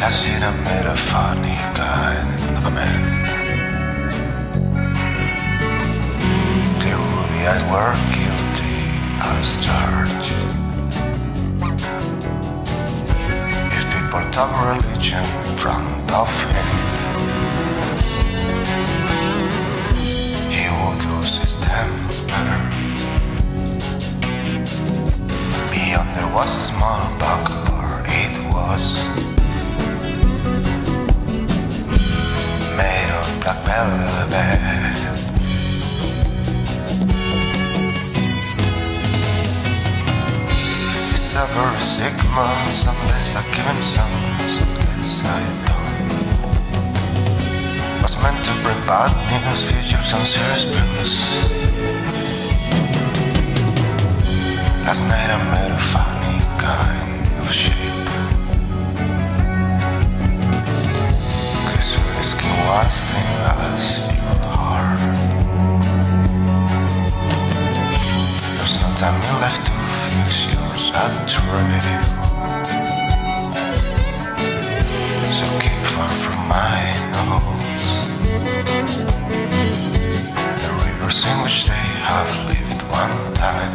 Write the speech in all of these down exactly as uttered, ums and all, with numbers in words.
사실은 메라파니까 인더맨 Clearly I were guilty as charged If people talk religion from nothing He would lose his temper Beyond there was a small buck It was made of black velvet. It's a very sick man. Some days I can, some some days I don't. Was meant to bring bad news, features and serious blues. Last night I met a funny kind of shape. Last thing as your heart There's no time left to fix your saturday So keep far from my nose The rivers in which they have lived one time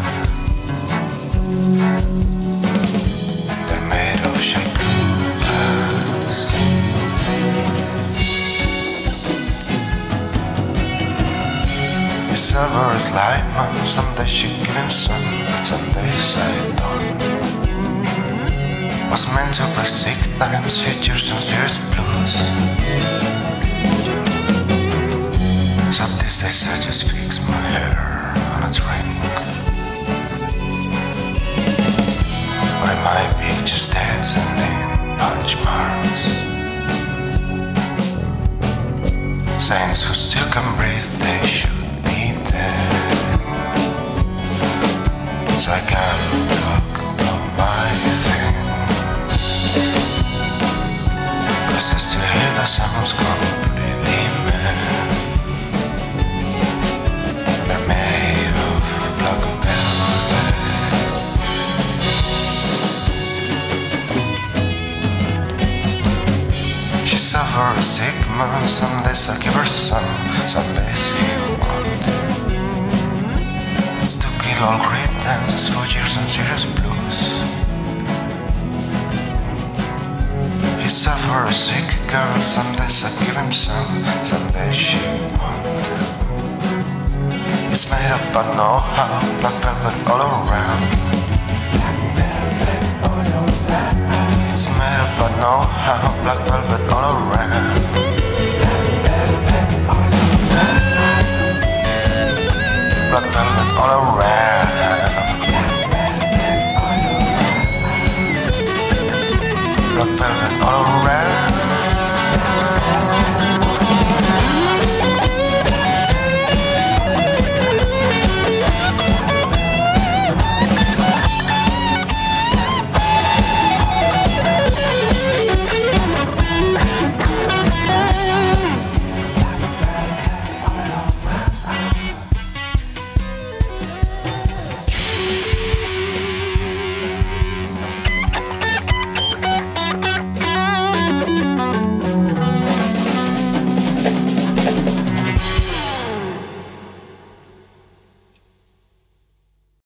They're made of shake. It's a very slime, man. Some days she gives sun, some days I don't. Was meant to play sick times, features and serious blues. Some these days I just fix my hair on a drink. Or it might be just dancing in punch marks. Saints who still can breathe, they should be dead. So I can't talk about my thing. Cause I still hear the sounds completely mad. They're made of black velvet. She's a very sick man, some days I give her some, some days he won't. It's to kill all great dances for years and serious blues. He's a very sick girl, some days I give him some, some days she won't. It's made up but no how, black velvet all around. It's made up but no how, black velvet all around. Black velvet all around. Black velvet all around.